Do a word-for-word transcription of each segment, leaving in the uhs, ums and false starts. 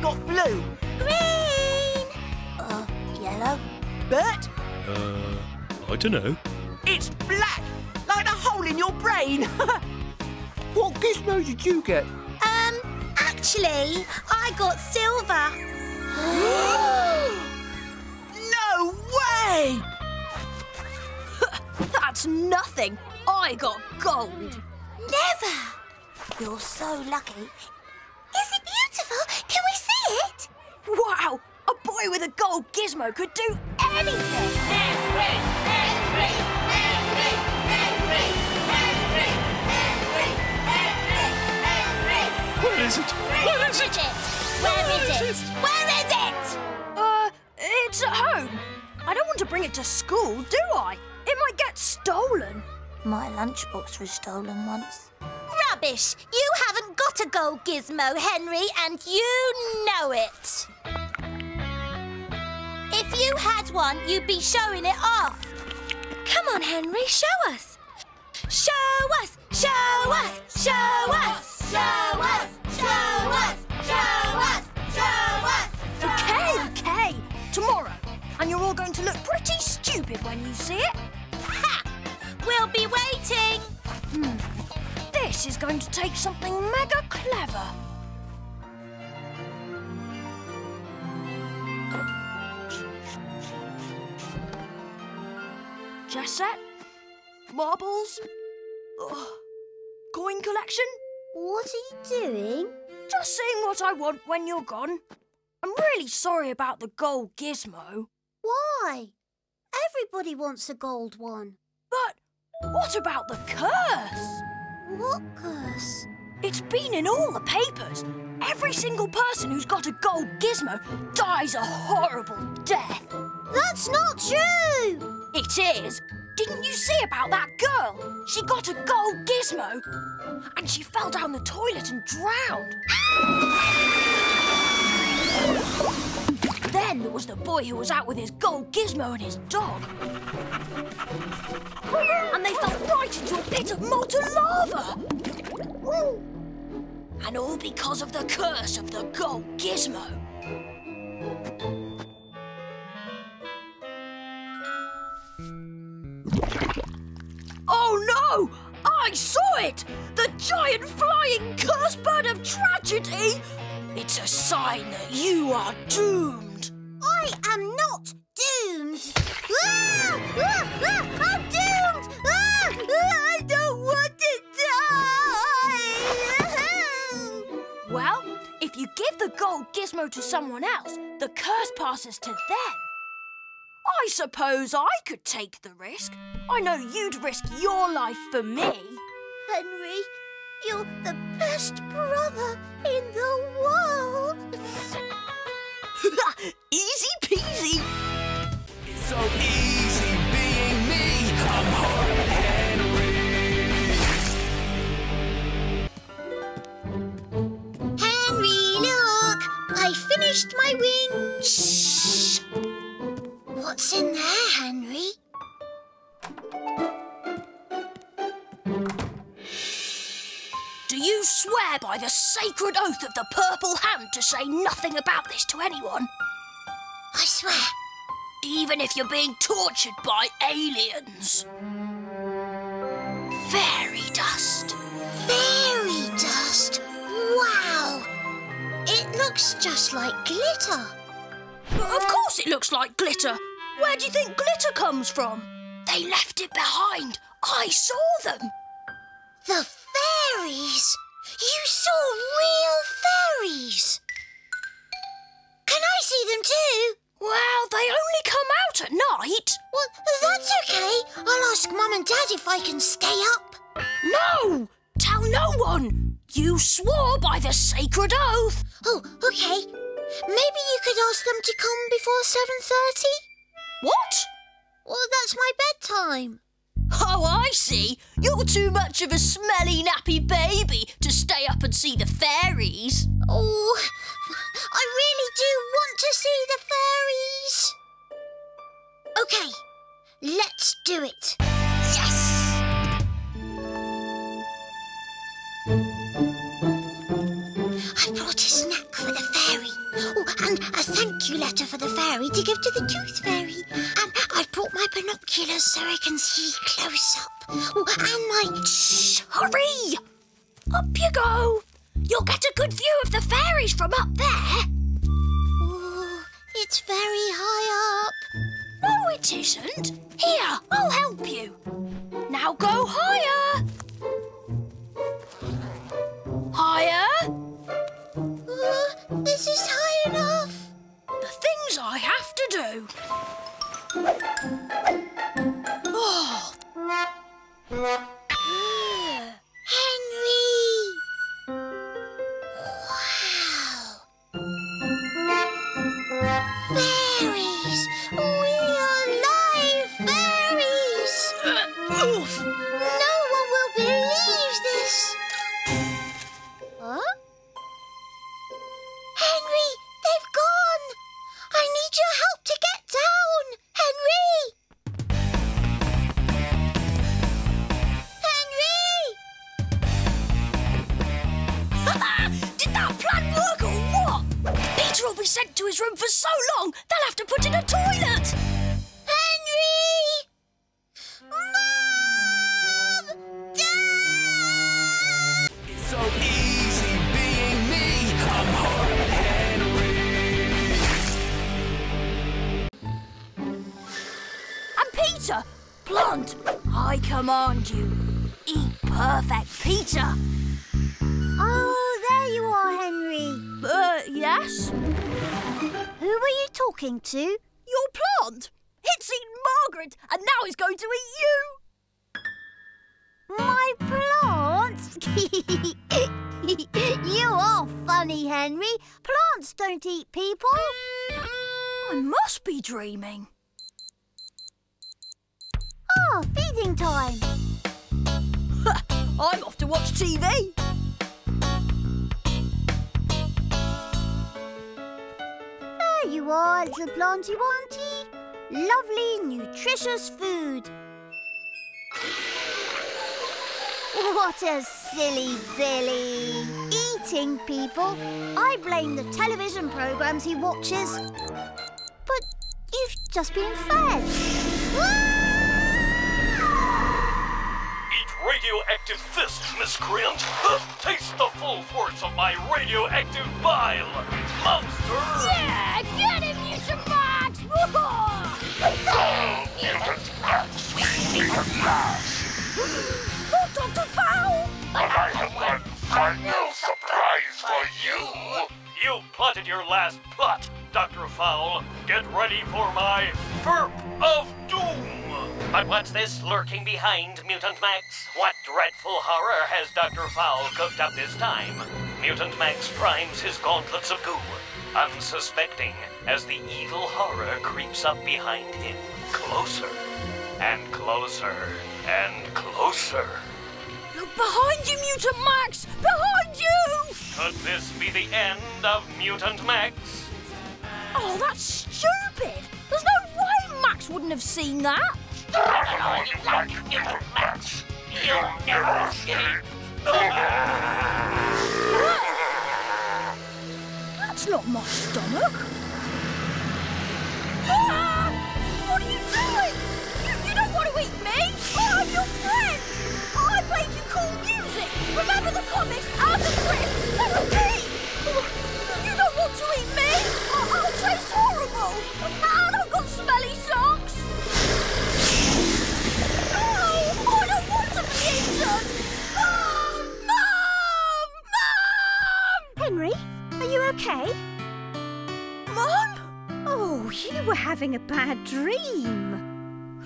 got blue. Green. Uh, yellow. Bert? Uh, I don't know. It's black, like a hole in your brain. What gizmo did you get? Um, actually, I got silver. No way! That's nothing. I got gold. Never. You're so lucky. Is it beautiful? Can we see it? Wow! A boy with a gold gizmo could do anything! Henry! Henry! Henry! Henry! Henry! Henry! Henry! Henry! Where is it? Where is it? Where is it? Where is it? Uh, it's at home. I don't want to bring it to school, do I? It might get stolen. My lunchbox was stolen once. Rubbish! You haven't got a gold gizmo, Henry, and you know it. If you had one, you'd be showing it off. Come on, Henry, show us. Show us! Show us! Show us! Show us! Show us! Show us! Show us! OK, OK. Tomorrow. And you're all going to look pretty stupid when you see it. Ha! We'll be waiting. Hmm. This is going to take something mega clever. Jesset, marbles, ugh. Coin collection. What are you doing? Just seeing what I want when you're gone. I'm really sorry about the gold gizmo. Why? Everybody wants a gold one. But what about the curse? What curse? It's been in all the papers. Every single person who's got a gold gizmo dies a horrible death. That's not true! It is. Didn't you see about that girl? She got a gold gizmo and she fell down the toilet and drowned. Then there was the boy who was out with his gold gizmo and his dog. And they fell right into a pit of molten lava. And all because of the curse of the gold gizmo. Oh no! I saw it! The giant flying curse bird of tragedy! It's a sign that you are doomed. I am not doomed. Ah! Ah! Ah! I'm doomed. Ah! Ah! I don't want to die. Well, if you give the gold gizmo to someone else, the curse passes to them. I suppose I could take the risk. I know you'd risk your life for me. Henry, you're the best brother in the world. Easy peasy. It's so easy being me. I'm Horrid Henry. Henry, look. I finished my wing. Shh. What's in there, Henry? You swear by the sacred oath of the Purple Hand to say nothing about this to anyone. I swear. Even if you're being tortured by aliens. Fairy dust. Fairy dust? Wow. It looks just like glitter. Of course it looks like glitter. Where do you think glitter comes from? They left it behind. I saw them. The fairies? You saw real fairies? Can I see them too? Well, they only come out at night. Well, that's OK. I'll ask Mum and Dad if I can stay up. No! Tell no one. You swore by the sacred oath. Oh, OK. Maybe you could ask them to come before seven thirty? What? Well, that's my bedtime. Oh, I see. You're too much of a smelly, nappy baby to stay up and see the fairies. Oh, I really do want to see the fairies. OK, let's do it. Yes! I brought a snack for the fairy. and a thank you letter for the fairy to give to the tooth fairy. And I've brought my binoculars so I can see close up. Oh, and my... Shh! Hurry! Up you go! You'll get a good view of the fairies from up there. Oh, it's very high up. No, it isn't. Here, I'll help you. Now go higher. Higher. Uh, this is high enough. The things I have to do. Oh. Henry. Wow. Fairies. Real live fairies. Uh, oof. No one will believe this. Huh? Henry, they've gone. I need your help to get down, Henry. Henry! Did that plan work or what? Peter will be sent to his room for so long, they'll have to put in a toilet. Henry! Mom! Dad! It's so easy being me. I'm Horrid Henry. And Peter, Blonde, I command you, eat perfect Peter. Oh, there you are, Henry. Uh, yes? Who were you talking to? Your plant! It's eaten Margaret and now it's going to eat you! My plant? You are funny, Henry. Plants don't eat people. I must be dreaming. Oh, feeding time. I'm off to watch T V. There you are, little Blondie Wanty. Lovely, nutritious food. What a silly Billy. Eating people. I blame the television programmes he watches. But you've just been fed. Eat radioactive fist, miscreant. Taste the full force of my radioactive bile. Monster! Yeah, get him, you Shabbat! Oh, Doctor Fowl! But I have one final surprise for you! You plotted your last plot, Doctor Fowl. Get ready for my burp of doom! But what's this lurking behind, Mutant Max? What dreadful horror has Doctor Fowl cooked up this time? Mutant Max primes his gauntlets of goo, unsuspecting, as the evil horror creeps up behind him, closer and closer and closer. Look behind you, Mutant Max! Behind you! Could this be the end of Mutant Max? Oh, that's stupid! There's no way Max wouldn't have seen that! Mutant Max, you'll never escape! That's not my stomach. Ah! What are you doing? You, you don't want to eat me. I'm your friend. I played you cool music. Remember the comics and the crisp and the tea. You don't want to eat me. I, I'll taste horrible. And I've got smelly socks. No, I don't want to be eaten. Oh, Mum! Mum! Henry? Are you okay? Mum? Oh, you were having a bad dream.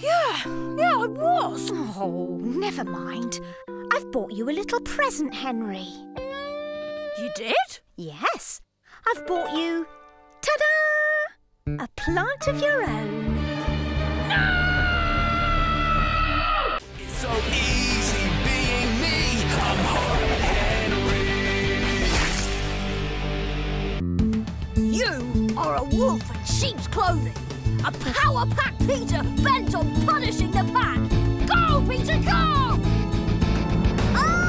Yeah, yeah, I was. Oh, never mind. I've bought you a little present, Henry. You did? Yes. I've bought you, ta-da! A plant of your own. No! It's so easy being me. I'm Horrid Henry. You are a wolf in sheep's clothing, a power-pack Peter bent on punishing the pack. Go, Peter, go! Oh!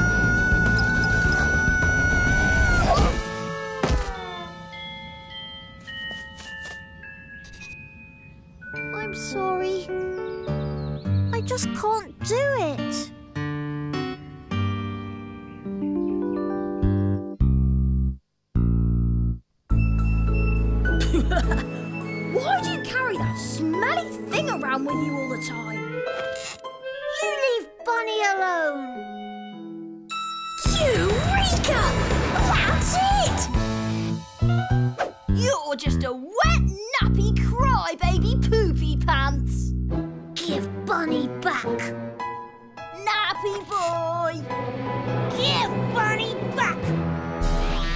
smelly thing around with you all the time. You leave Bonnie alone. Eureka! That's it! You're just a wet, nappy, crybaby poopy pants. Give Bonnie back. Nappy boy! Give Bonnie back!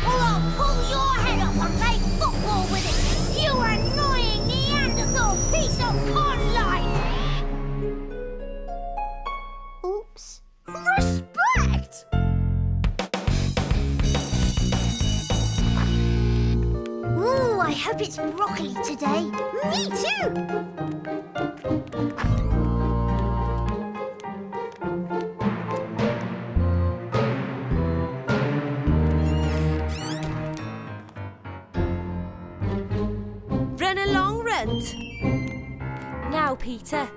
Or I'll pull your head off and play football with it, you annoying Neanderthal piece of pond life! Oops. Respect! Ooh, I hope it's broccoli today. Me too! Now, Peter,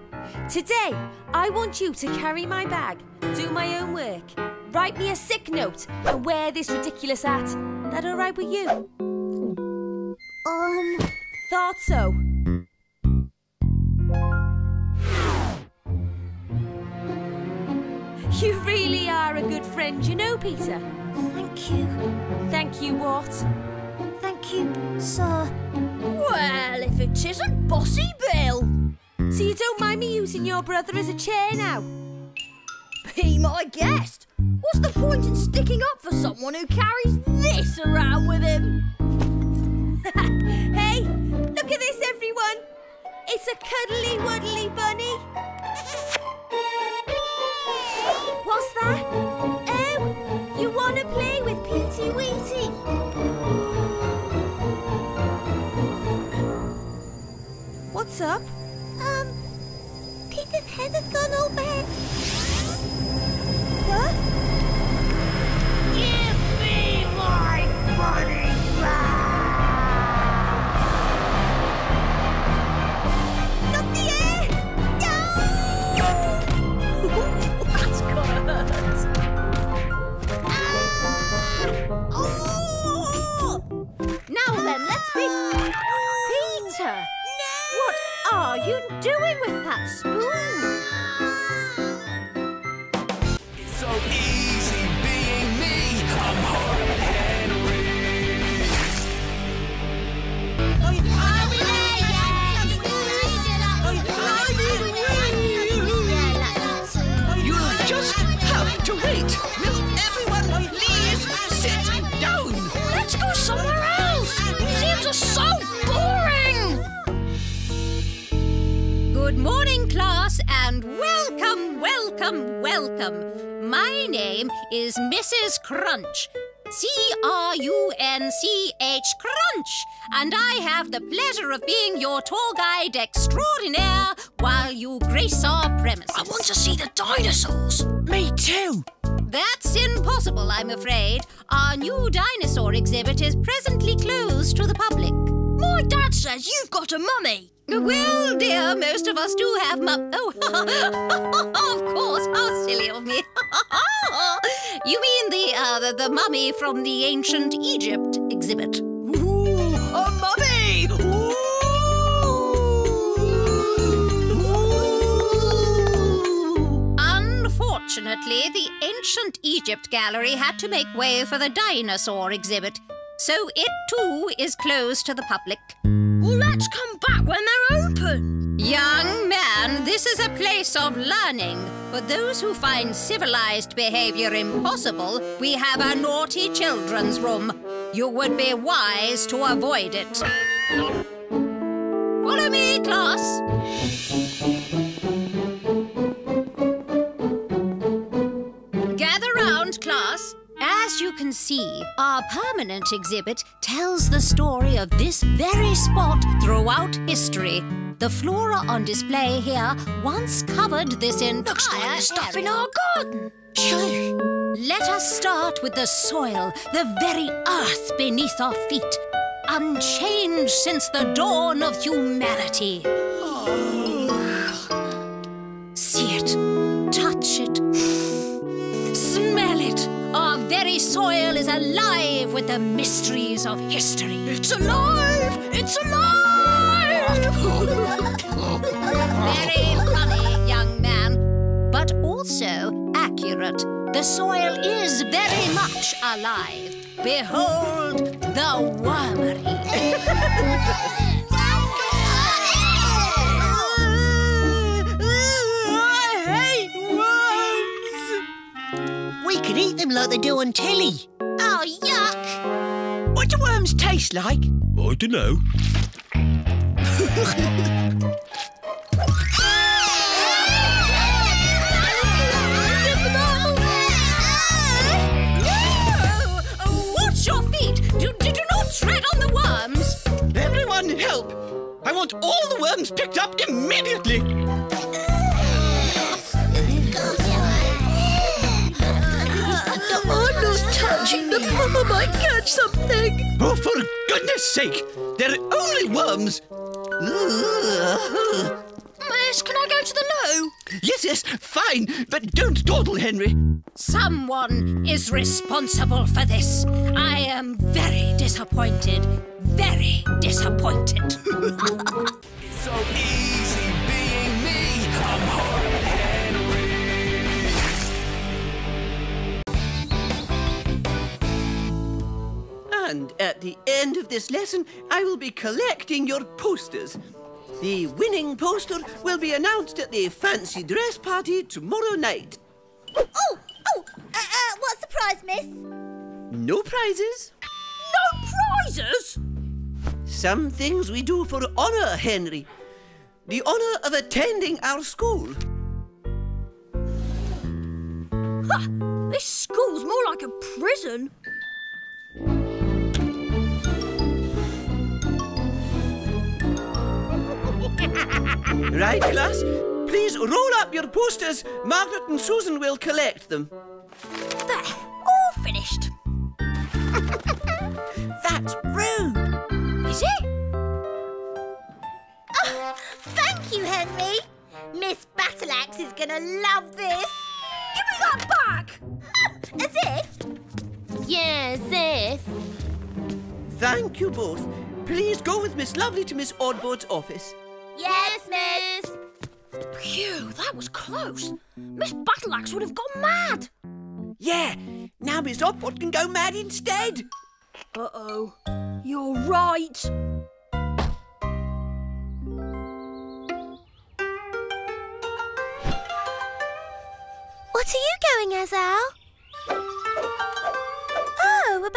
today I want you to carry my bag, do my own work, write me a sick note and wear this ridiculous hat. That all right with you? Um... Thought so. You really are a good friend, you know, Peter. Thank you. Thank you what? Thank you, sir. Well, if it isn't Bossy Bill. So you don't mind me using your brother as a chair now? Be my guest. What's the point in sticking up for someone who carries this around with him? Hey, look at this, everyone. It's a cuddly wuddly bunny. What's that? Oh, you want to play with Petey Weety? What's up? Um, Peter's head has gone overhead. What? Give me my money back! Not the air! No! That's gonna hurt. Ah! Oh! Now then, let's pick Peter. What are you doing with that spoon? It's so easy being me. I'm Horrid Henry. Oh, yeah. You'll just have to wait. Will everyone please sit down? Let's go somewhere else. Museums are so boring. Good morning, class, and welcome, welcome, welcome. My name is Missus Crunch, C R U N C H, Crunch, and I have the pleasure of being your tour guide extraordinaire while you grace our premises. I want to see the dinosaurs. Me too. That's impossible, I'm afraid. Our new dinosaur exhibit is presently closed to the public. My dad says you've got a mummy. Well, dear, most of us do have mum... Oh, of course, how silly of me. You mean the, uh, the, the mummy from the ancient Egypt exhibit? Ooh, a mummy! Ooh. Unfortunately, the ancient Egypt gallery had to make way for the dinosaur exhibit. So it, too, is closed to the public. Well, let's come back when they're open. Young man, this is a place of learning. For those who find civilized behavior impossible, we have a naughty children's room. You would be wise to avoid it. Follow me, class. As you can see, our permanent exhibit tells the story of this very spot throughout history. The flora on display here once covered this entire Looks like area. Stuff in our garden. Sure. Let us start with the soil, the very earth beneath our feet, unchanged since the dawn of humanity. Oh. See it, touch it, smell it. Our very soil is alive with the mysteries of history. It's alive! It's alive! Very funny, young man, but also accurate. The soil is very much alive. Behold the wormery. We could eat them like they do on telly. Oh, yuck! What do worms taste like? I don't know. No! Watch your feet! Do, do, do not tread on the worms! Everyone, help! I want all the worms picked up immediately! I'm not touching them. Papa might catch something. Oh, for goodness sake! They're only worms. Miss, can I go to the loo? Yes, yes, fine. But don't dawdle, Henry. Someone is responsible for this. I am very disappointed. Very disappointed. It's so easy being me. I'm Horrid Henry. And at the end of this lesson, I will be collecting your posters. The winning poster will be announced at the fancy dress party tomorrow night. Oh, oh, uh, uh, what's the prize, miss? No prizes. No prizes? Some things we do for honour, Henry. The honour of attending our school. Ha! This school's more like a prison. Right, class? Please roll up your posters. Margaret and Susan will collect them. There, all finished. That's rude. Is it? Oh, thank you, Henry. Miss Battleaxe is going to love this. Give me that back! Oh, as if. Yeah, as if. Thank you both. Please go with Miss Lovely to Miss Oddboard's office. Yes, miss! Phew, that was close. Miss Battleaxe would have gone mad. Yeah, now Miss Oddboard can go mad instead. Uh-oh, you're right. What are you going as, Al? Oh, a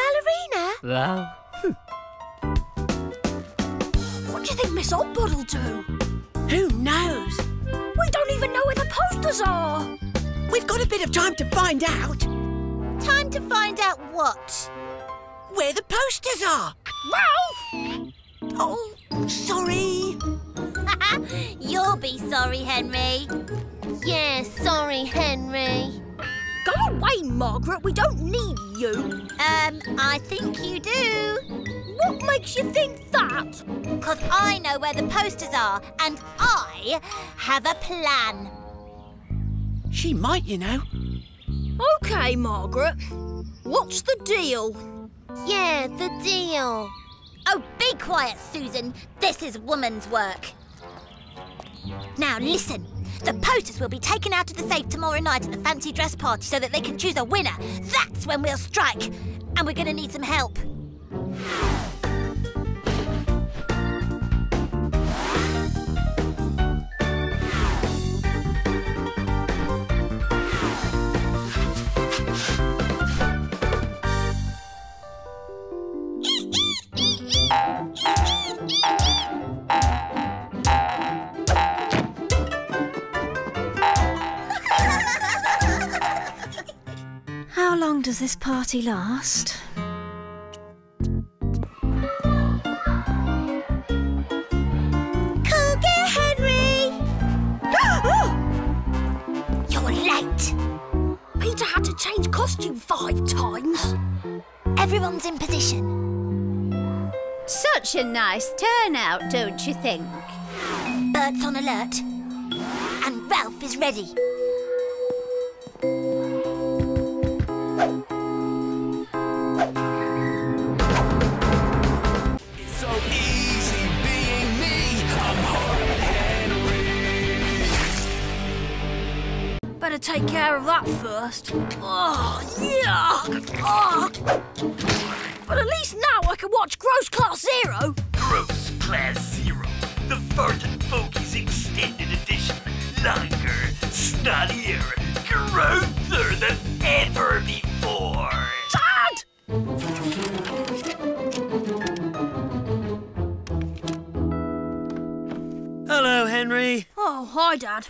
ballerina? Wow. What do you think Miss Oddboard will do? Who knows? We don't even know where the posters are. We've got a bit of time to find out. Time to find out what? Where the posters are. Ralph! Oh, sorry. You'll be sorry, Henry. Yeah, sorry, Henry. Go away, Margaret. We don't need you. Um, I think you do. What makes you think that? Because I know where the posters are, and I have a plan. She might, you know. OK, Margaret. What's the deal? Yeah, the deal. Oh, be quiet, Susan. This is woman's work. Now, listen. The posters will be taken out of the safe tomorrow night at the fancy dress party so that they can choose a winner. That's when we'll strike. And we're going to need some help. How long does this party last? Change costume five times. Everyone's in position. Such a nice turnout, don't you think? Bert's on alert. And Ralph is ready. It's so easy being me. I'm take care of that first. Oh, yuck! Oh. But at least now I can watch Gross Class Zero. Gross Class Zero, the Farted Folkies Extended Edition. Longer, snottier, grosser than ever before. Dad! Hello, Henry. Oh, hi, Dad.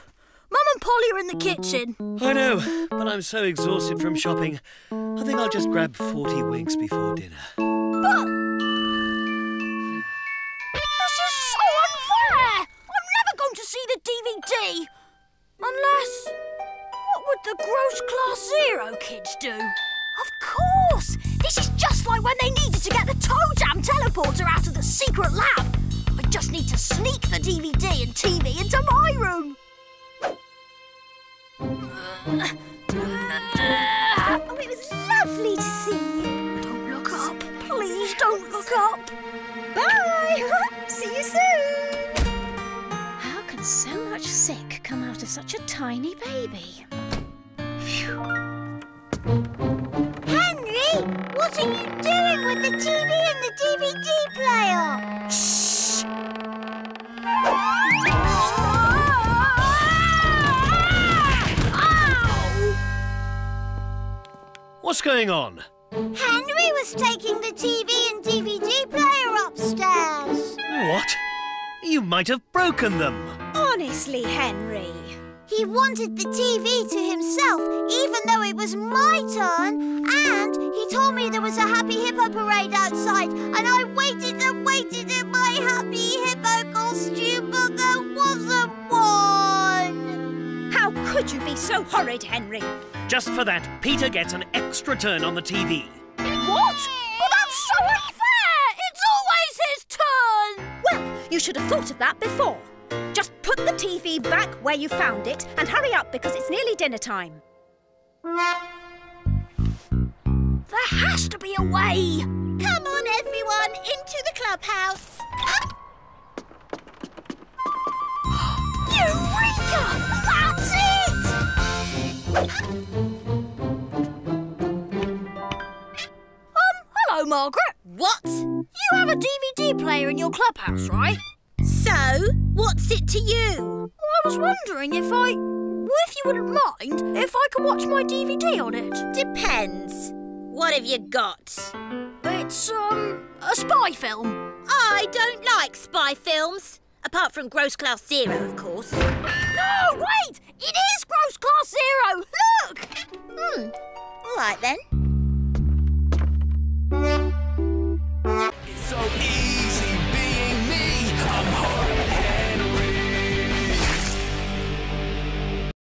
Mum and Polly are in the kitchen. I know, but I'm so exhausted from shopping. I think I'll just grab forty winks before dinner. But... this is so unfair! I'm never going to see the D V D! Unless... what would the Gross Class Zero kids do? Of course! This is just like when they needed to get the Toe Jam teleporter out of the secret lab. I just need to sneak the D V D and T V into my room. Uh, uh, oh, it was lovely to see you. Don't look up. Please don't look up. Bye. See you soon. How can so much sick come out of such a tiny baby? Phew. Henry, what are you doing with the T V and the D V D player? Shh. What's going on? Henry was taking the T V and D V D player upstairs. What? You might have broken them. Honestly, Henry. He wanted the T V to himself, even though it was my turn. And he told me there was a Happy Hippo parade outside, and I waited and waited in my Happy Hippo costume, but there wasn't one. How could you be so horrid, Henry? Just for that, Peter gets an extra turn on the T V. What? But that's so unfair! It's always his turn! Well, you should have thought of that before. Just put the T V back where you found it and hurry up because it's nearly dinner time. There has to be a way! Come on, everyone, into the clubhouse. Eureka! That's it! Um, hello, Margaret. What? You have a D V D player in your clubhouse, right? So, what's it to you? Well, I was wondering if I... well, if you wouldn't mind, if I could watch my D V D on it. Depends. What have you got? It's, um, a spy film. I don't like spy films. Apart from Gross Class Zero, of course. No, wait! It is Gross Class Zero! Look! Hmm. All right, then.